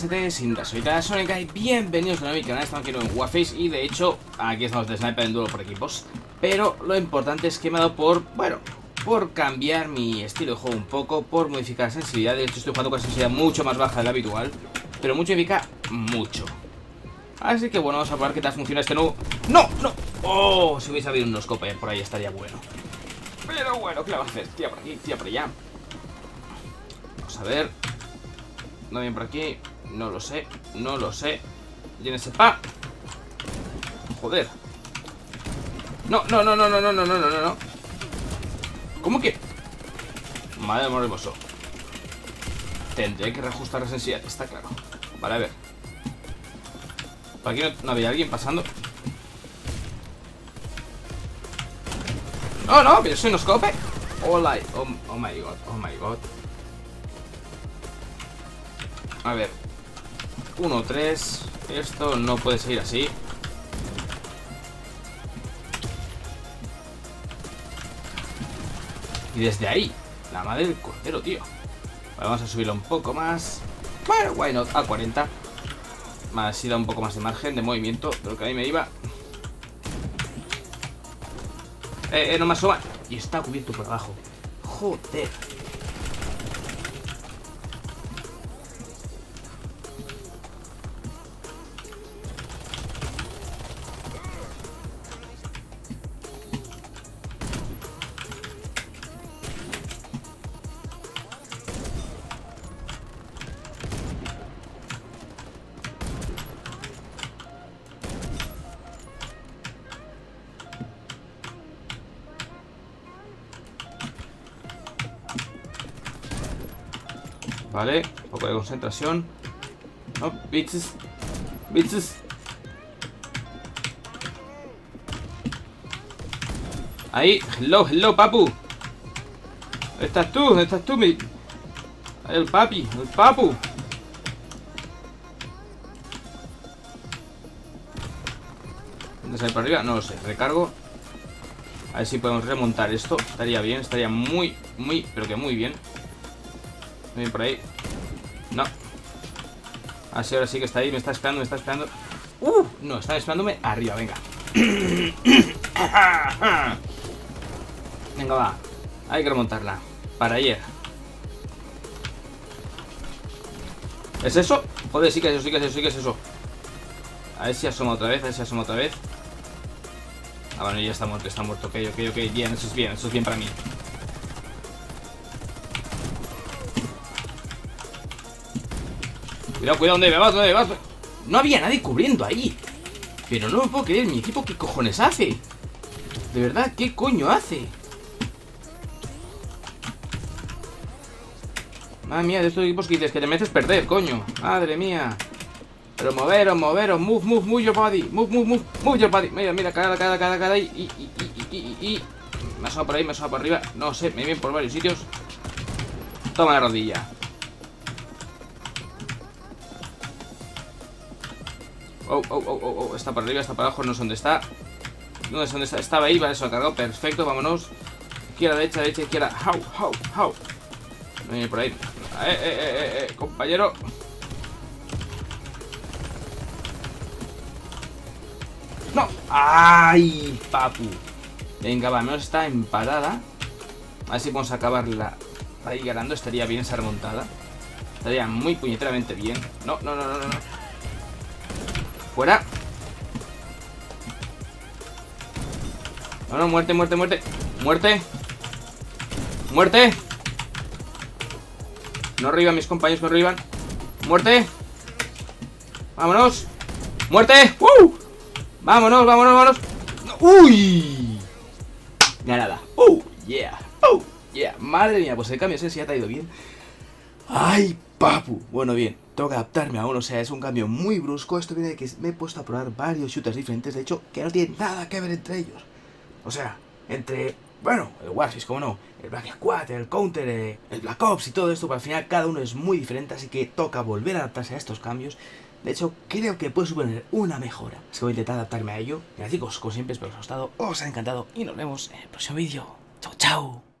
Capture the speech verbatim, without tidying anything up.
buenas a todos, soy Daniel de Sonicai y bienvenidos de nuevo a mi canal. Estamos aquí en Warface y de hecho aquí estamos de sniper en duelo por equipos. Pero lo importante es que me ha dado por, bueno, por cambiar mi estilo de juego un poco, por modificar la sensibilidad. De hecho estoy jugando con la sensibilidad mucho más baja de la habitual, pero mucho significa mucho. Así que bueno, vamos a probar qué tal funciona este nuevo... ¡No! ¡No! ¡Oh! Si hubiese habido unos copas por ahí estaría bueno. Pero bueno, ¿qué le vas a hacer? Tía por aquí, tía por allá. Vamos a ver... No bien por aquí, no lo sé, no lo sé. Tiene ese pa. Joder. No, no, no, no, no, no, no, no, no, no. ¿Cómo que? Madre mía, hermoso. Tendré que reajustar la sensibilidad, está claro. Vale, a ver. ¿Por aquí no, no había alguien pasando? No, no, pero soy un scope. Hola, oh, oh my god, oh my god. A ver, uno tres. Esto no puede seguir así. Y desde ahí, la madre del cordero, tío. Vale, vamos a subirlo un poco más. Bueno, why not, a cuarenta. Así da un poco más de margen de movimiento de lo que a mí me iba. Eh, eh, no me asoma. Y está cubierto por abajo. Joder. Vale, un poco de concentración. No, bitches. Bitches. Ahí, hello, hello, papu. ¿Dónde estás tú? ¿Dónde estás tú? Mi... El papi, el papu. ¿Dónde sale para arriba? No lo sé, recargo. A ver si podemos remontar esto. Estaría bien, estaría muy, muy, pero que muy bien. Ven por ahí. No. Así ahora sí que está ahí. Me está esperando, me está esperando. Uh, no, está esperándome arriba, venga. Venga, va. Hay que remontarla. Para ayer. ¿Es eso? Joder, sí que es eso, sí que es eso, sí que es eso. A ver si asoma otra vez, a ver si asoma otra vez. Ah, bueno, ya está muerto, está muerto. Ok, ok, ok. Bien, eso es bien, eso es bien para mí. Cuidado, cuidado, ¿dónde me vas? ¿Dónde me vas? No había nadie cubriendo ahí. Pero no me puedo creer, mi equipo, ¿qué cojones hace? De verdad, ¿qué coño hace? Madre mía, de estos equipos que dices que te metes perder, coño. Madre mía. Pero moveros, moveros, move, move, move your body. Move, move, move, move your body. Mira, mira, cara, cara, cara, cara. Y, y, y, y, y, y. Me ha asomado por ahí, me ha asomado por arriba. No sé, me vienen por varios sitios. Toma la rodilla. Oh, oh, oh, oh, oh, está para arriba, está para abajo, no sé dónde está. No sé dónde está, estaba ahí, vale, se lo ha cargado, perfecto, vámonos. Izquierda, derecha, derecha, izquierda. How, how, how. No viene por ahí. Eh, eh, eh, eh, compañero. No. ¡Ay, papu! Venga, va, no está emparada. A ver si podemos acabarla ahí ganando. Estaría bien esa remontada. Estaría muy puñeteramente bien. No, no, no, no, no, no. Fuera. No, no, muerte, muerte, muerte. Muerte. Muerte. No revivan mis compañeros, no revivan. Muerte. Vámonos. Muerte. ¡Uh! Vámonos, vámonos, vámonos. ¡Uy! Ganada. ¡Oh, yeah! ¡Oh, yeah! Madre mía, pues el cambio ese sí ha traído bien. ¡Ay, papu! Bueno, bien. Tengo que adaptarme aún, o sea, es un cambio muy brusco. Esto viene de que me he puesto a probar varios shooters diferentes, de hecho, que no tienen nada que ver entre ellos. O sea, entre, bueno, el Warface, como no, el Black Ops cuatro, el Counter, el Black Ops y todo esto, pero al final cada uno es muy diferente, así que toca volver a adaptarse a estos cambios. De hecho, creo que puede suponer una mejora. Así que voy a intentar adaptarme a ello. Gracias, chicos, como siempre, espero que os haya gustado, os ha encantado y nos vemos en el próximo vídeo. ¡Chao, chao!